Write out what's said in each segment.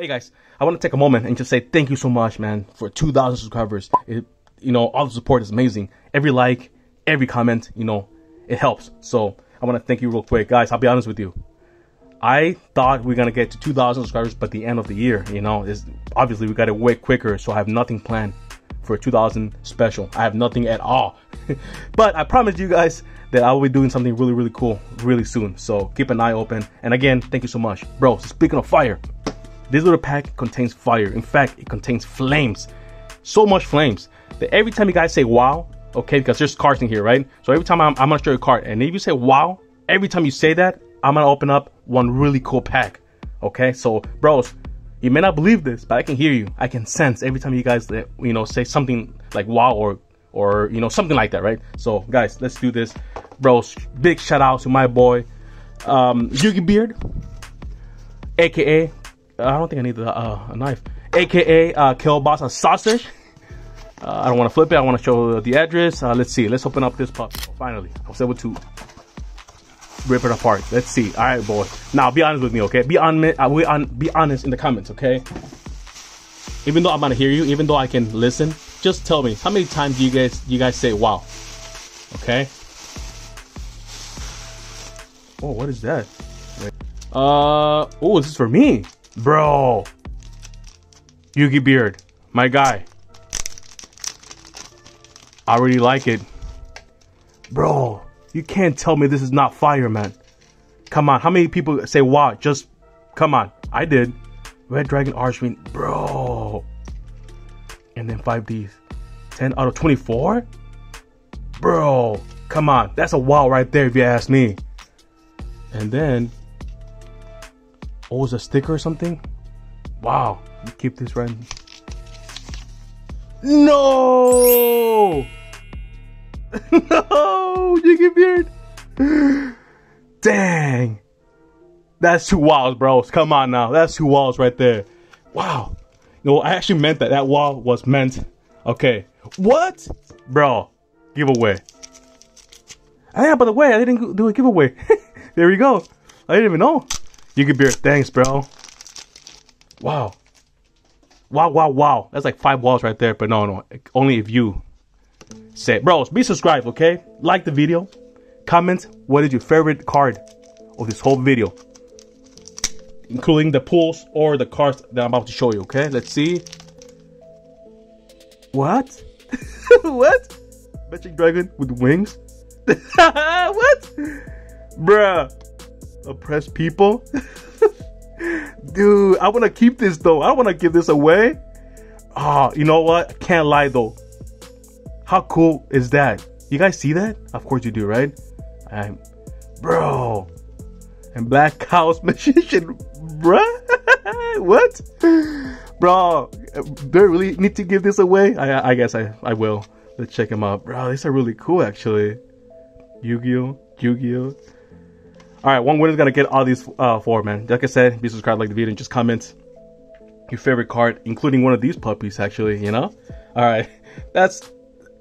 Hey guys, I want to take a moment and just say thank you so much, man, for 2,000 subscribers. You know, all the support is amazing. Every like, every comment, you know, it helps. So I want to thank you real quick. Guys, I'll be honest with you. I thought we were going to get to 2,000 subscribers by the end of the year. You know, obviously we got it way quicker. So I have nothing planned for a 2,000 special. I have nothing at all. But I promise you guys that I will be doing something really, really cool really soon. So keep an eye open. And again, thank you so much. Bro, speaking of fire. This little pack contains fire. In fact, it contains flames. So much flames that every time you guys say wow, okay, because there's cards in here, right? So every time I'm gonna show you a card, and if you say wow, every time you say that, I'm gonna open up one really cool pack. Okay, so bros, you may not believe this, but I can hear you. I can sense every time you guys, you know, say something like wow or you know, something like that, right? So guys, let's do this, bros. Big shout out to my boy, Yugi Beard, aka. I don't think I need a knife, aka Kielbasa Sausage. I don't want to flip it. I want to show the address. Let's see. Let's open up this pup. Finally, I was able to rip it apart. Let's see. All right, boy. Now, be honest with me, okay? Be honest in the comments, okay? Even though I'm gonna hear you, even though I can listen, just tell me how many times do you guys say wow, okay? Oh, what is that? Oh, this is for me. Bro, Yugi Beard, my guy, I really like it. Bro, you can't tell me this is not fire, man. Come on, how many people say wow? Just come on. I did. Red Dragon Archfiend, bro. And then 5Ds, 10 out of 24. Bro, come on, that's a wow right there if you ask me. And then was a sticker or something? Wow, you keep this right. No! No, Yugi Beard. Dang. That's 2 wows, bros. Come on now. That's 2 wows right there. Wow. No, I actually meant that. That wow was meant. Okay. What? Bro, giveaway. Oh yeah, by the way, I didn't do a giveaway. There we go. I didn't even know. Yugi Beard, thanks, bro. Wow. Wow, wow, wow. That's like 5 wows right there, but no. Only if you say it. Bros, be subscribed, okay? Like the video. Comment what is your favorite card of this whole video. Including the pulls or the cards that I'm about to show you, okay? Let's see. What? What? Magic Dragon with wings? What? Bruh. Oppressed people. Dude, I want to keep this though. I don't want to give this away. Oh, you know what, I can't lie though. How cool is that? You guys see that? Of course you do, right? Bro, and Black Cow's Magician, bruh. What, bro, do I really need to give this away? I guess I will. Let's check them out, bro. These are really cool actually. Yu-Gi-Oh. All right, one winner's gonna get all these four, man. Like I said, be subscribed, like the video, and just comment your favorite card, including one of these puppies, actually, you know? All right, that's,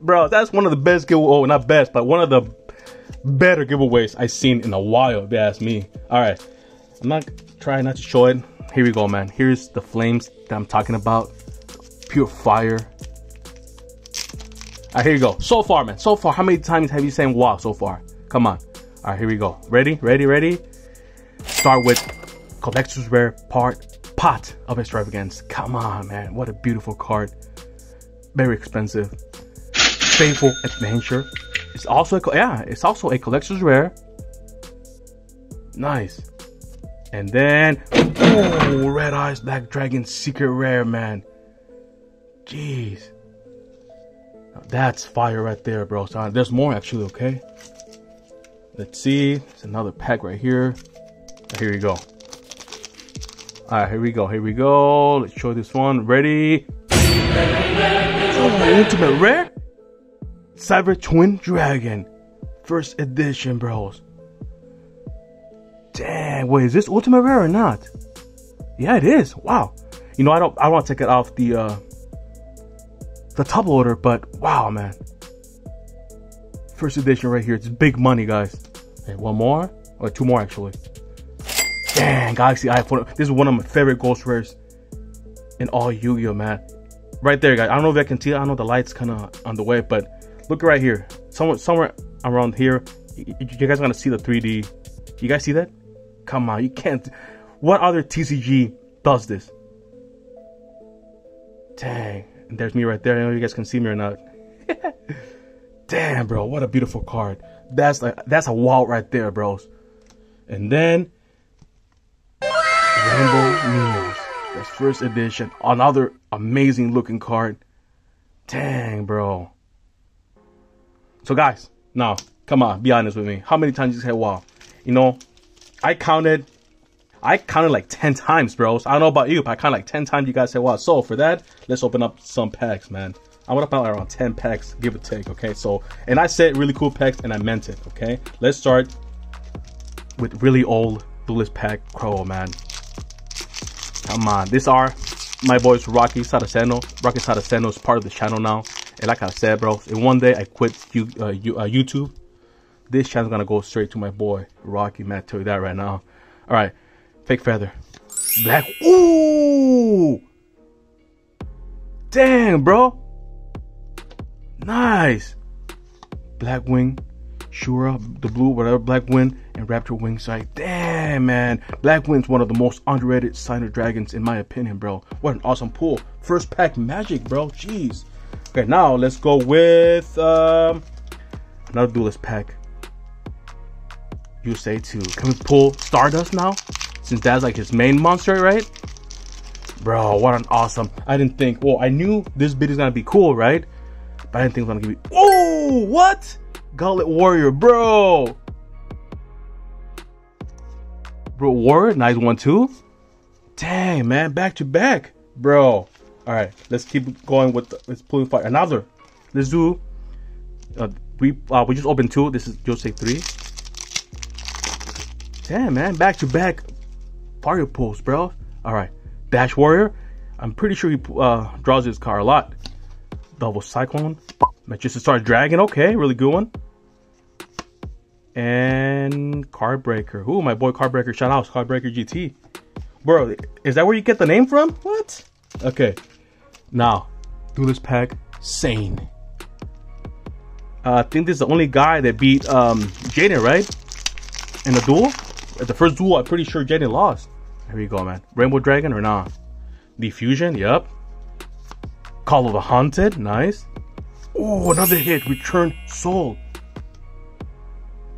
bro, that's one of the best giveaways, oh, not best, but one of the better giveaways I've seen in a while, if you ask me. All right, I'm not trying not to show it. Here we go, man. Here's the flames that I'm talking about, pure fire. All right, here you go. So far, man, so far, how many times have you said wow so far? Come on. All right, here we go. Ready, ready, ready? Start with Collector's Rare Pot of Extravagance. Come on, man. What a beautiful card. Very expensive. Faithful Adventure. It's also a Collector's Rare. Nice. And then, oh, Red Eyes Black Dragon Secret Rare, man. Jeez. Now that's fire right there, bro. So, there's more actually, okay? Let's see, it's another pack right here. Here we go. Alright, here we go, here we go. Let's show this one. Ready? Oh, Ultimate Rare? Cyber Twin Dragon. First edition, bros. Dang, wait, is this Ultimate Rare or not? Yeah, it is. Wow. You know, I don't want to take it off the top loader, but wow, man. First edition right here. It's big money, guys. Okay, one more or two more actually. Dang, Galaxy iPhone. This is one of my favorite ghost rares in all Yu-Gi-Oh, man. Right there, guys. I don't know if I can see. I know the light's kind of on the way, but look right here. Somewhere around here, you guys are gonna see the 3D. You guys see that? Come on, you can't. What other TCG does this? Dang. And there's me right there. I don't know if you guys can see me or not. Damn, bro. What a beautiful card. That's a wow right there, bros. And then Rainbow News. That's first edition. Another amazing looking card. Dang, bro. So guys, now come on, be honest with me. How many times you say wow? You know, I counted like 10 times, bros. I don't know about you, but I counted like 10 times you guys say wow. So for that, let's open up some packs, man. I want to find around 10 packs, give or take, okay? So, and I said really cool packs, and I meant it, okay? Let's start with really old Duelist Pack Crow, man. Come on. These are my boys, Rocky Saraceno. Rocky Saraceno is part of the channel now. And like I said, bro, if one day I quit YouTube, this channel's going to go straight to my boy, Rocky, man. I tell you that right now. All right. Fake Feather. Black. Ooh! Damn, bro. Nice. Blackwing Shura, the blue, whatever, Blackwing, and Raptor Wingside. Damn, man. Blackwing's one of the most underrated Cyber Dragons in my opinion, bro. What an awesome pull. First pack magic, bro. Jeez. Okay, now let's go with another Duelist Pack. Yusei 2. Can we pull Stardust now? Since that's like his main monster, right? Bro, what an awesome. I didn't think, well, I knew this bit is gonna be cool, right? But I didn't think it was gonna give me. Oh, what? Gauntlet Warrior, bro. Bro, Warrior, nice one too. Dang, man, back to back, bro. All right, let's keep going with let's pull for another. Let's do. We just opened two. This is Jose 3. Damn, man, back to back fire pulls, bro. All right, Dash Warrior. I'm pretty sure he draws this card a lot. Double Cyclone, Stardust Dragon, okay, really good one. And Cardbreaker, ooh, my boy Cardbreaker, shout out, Cardbreaker GT. Bro, is that where you get the name from? What? Okay, now, Duelist Pack, Sane. I think this is the only guy that beat Jaden, right? In the duel? At the first duel, I'm pretty sure Jaden lost. Here we go, man. Rainbow Dragon or not? Diffusion, yep. Call of the Haunted, nice. Oh, another hit, Return Soul.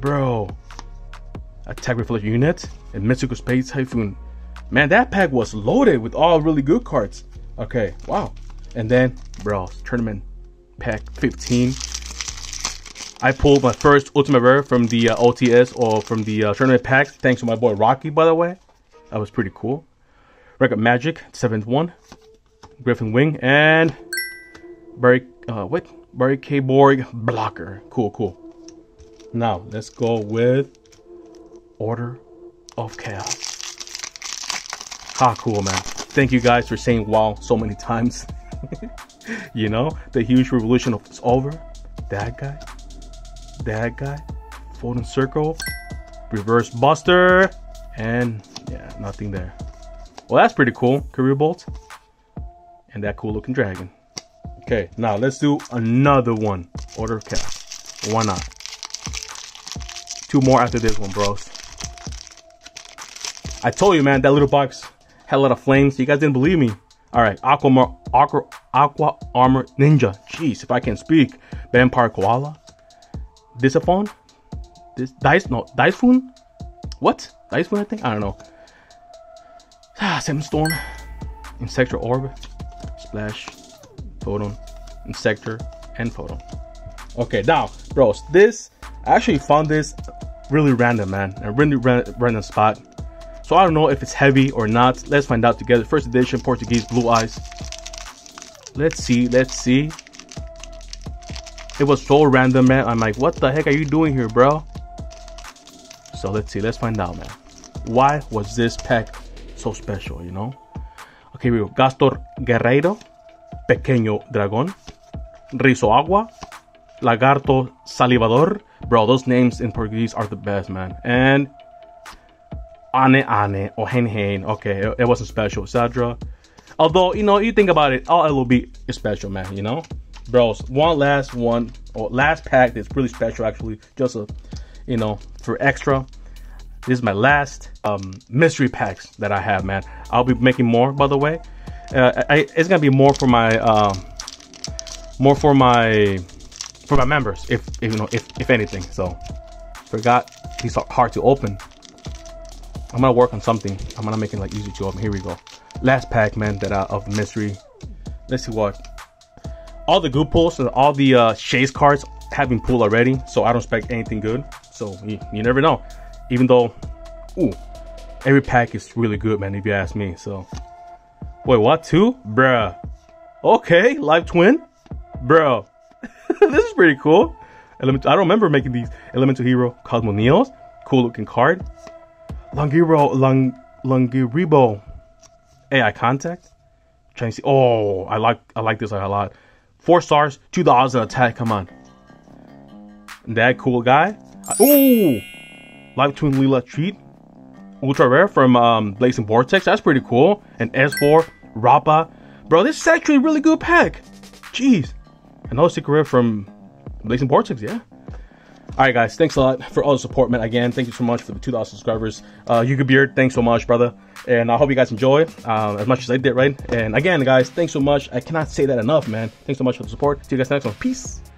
Bro. Attack Reflect Unit and Mystical Space Typhoon. Man, that pack was loaded with all really good cards. Okay, wow. And then, bro, Tournament Pack 15. I pulled my first Ultimate Rare from the OTS or from the Tournament Packs. Thanks to my boy Rocky, by the way. That was pretty cool. Record Magic, 7th one. Griffin Wing and Barry K. Borg blocker. Cool, cool. Now let's go with Order of Chaos. Ah, cool, man. Thank you guys for saying wow so many times. You know, the huge revolution of it's over. That guy, Folding Circle, Reverse Buster, and yeah, nothing there. Well, that's pretty cool. Career Bolt. And that cool looking dragon. Okay, now let's do another one. Order of Chaos. Why not? Two more after this one, bros. I told you, man, that little box had a lot of flames. You guys didn't believe me. All right, Aqua Armor Ninja. Jeez, if I can speak. Vampire Koala. Dicephoon. Dicephoon? What? Dicephoon, I think? I don't know. Seven Storm. Insector Orb. Flash, Photon, Insector, and Photon. Okay, now, bros, this, I actually found this really random, man. A really random spot. So I don't know if it's heavy or not. Let's find out together. First edition, Portuguese, Blue Eyes. Let's see, let's see. It was so random, man. I'm like, what the heck are you doing here, bro? So let's see, let's find out, man. Why was this pack so special, you know? Okay, here we go. Gastor Guerreiro, Pequeño Dragón, Rizo Agua, Lagarto Salivador. Bro, those names in Portuguese are the best, man. And Ane Ane or Hen Hen. Okay, it wasn't special. Sadra. Although, you know, you think about it, all LOB is special, man, you know? Bros, last pack that's really special, actually, just a, you know, for extra. This is my last mystery packs that I have, man. I'll be making more, by the way. It's gonna be more for my members, if you know, if anything. So, forgot these are hard to open. I'm gonna work on something. I'm gonna make it like easy to open. Here we go. Last pack, man, that of mystery. Let's see what. All the good pulls and all the chase cards have been pulled already, so I don't expect anything good. So you never know. Even though, ooh, every pack is really good, man, if you ask me. So, wait, what, two? Bruh. Okay, live twin? Bro. This is pretty cool. I don't remember making these. Elemental Hero, Cosmoneos. Cool looking card. Longiribo. AI Contact. Chinese. Oh, I like this a lot. 4 stars, $2 an attack, come on. That cool guy. Ooh! Live Twin Leela Treat, ultra rare from Blazing Vortex. That's pretty cool. And S4 Rappa, bro. This is actually a really good pack. Jeez, another secret rare from Blazing Vortex. Yeah. All right, guys. Thanks a lot for all the support, man. Again, thank you so much for the 2,000 subscribers. Yugi Beard, thanks so much, brother. And I hope you guys enjoy as much as I did, right? And again, guys, thanks so much. I cannot say that enough, man. Thanks so much for the support. See you guys next one. Peace.